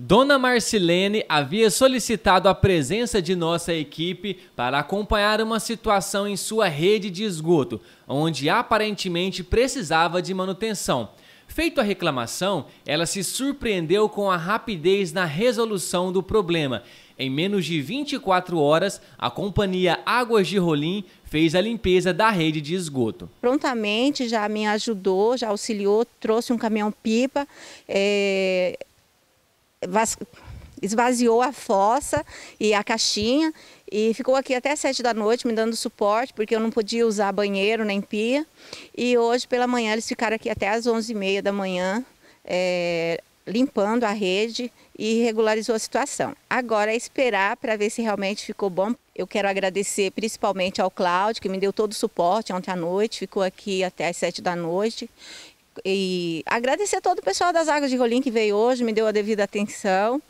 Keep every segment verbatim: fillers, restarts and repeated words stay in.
Dona Marcelene havia solicitado a presença de nossa equipe para acompanhar uma situação em sua rede de esgoto, onde aparentemente precisava de manutenção. Feito a reclamação, ela se surpreendeu com a rapidez na resolução do problema. Em menos de vinte e quatro horas, a companhia Águas de Rolim fez a limpeza da rede de esgoto. Prontamente já me ajudou, já auxiliou, trouxe um caminhão-pipa, é... esvaziou a fossa e a caixinha e ficou aqui até sete da noite me dando suporte, porque eu não podia usar banheiro nem pia. E hoje pela manhã eles ficaram aqui até as onze e meia da manhã é, limpando a rede e regularizou a situação. Agora é esperar para ver se realmente ficou bom. Eu quero agradecer principalmente ao Cláudio, que me deu todo o suporte ontem à noite, ficou aqui até as sete da noite. E agradecer a todo o pessoal das Águas de Rolim que veio hoje, me deu a devida atenção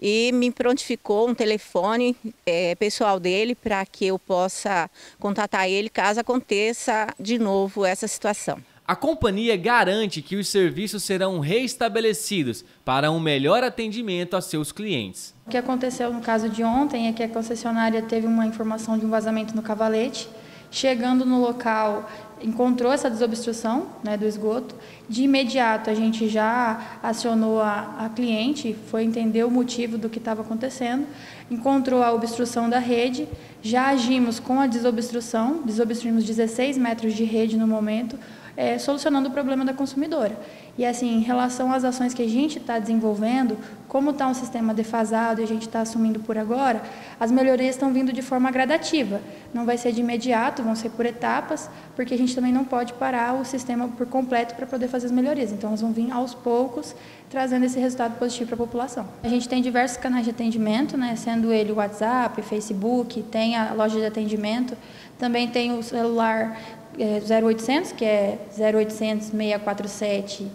e me prontificou um telefone é, pessoal dele para que eu possa contatar ele caso aconteça de novo essa situação. A companhia garante que os serviços serão reestabelecidos para um melhor atendimento a seus clientes. O que aconteceu no caso de ontem é que a concessionária teve uma informação de um vazamento no cavalete. Chegando no local, encontrou essa desobstrução, né, do esgoto. De imediato, a gente já acionou a, a cliente, foi entender o motivo do que estava acontecendo, encontrou a obstrução da rede, já agimos com a desobstrução, desobstruímos dezesseis metros de rede no momento, é, solucionando o problema da consumidora. E assim, em relação às ações que a gente está desenvolvendo, como está um sistema defasado e a gente está assumindo por agora, as melhorias estão vindo de forma gradativa. Não vai ser de imediato, vão ser por etapas, porque a gente também não pode parar o sistema por completo para poder fazer as melhorias. Então, elas vão vir aos poucos, trazendo esse resultado positivo para a população. A gente tem diversos canais de atendimento, né? Sendo ele o WhatsApp, Facebook, tem a loja de atendimento, também tem o celular é, zero oitocentos, que é zero oitocentos, seis quatro sete,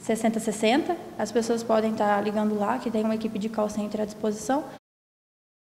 sessenta sessenta, as pessoas podem estar ligando lá, que tem uma equipe de call center à disposição.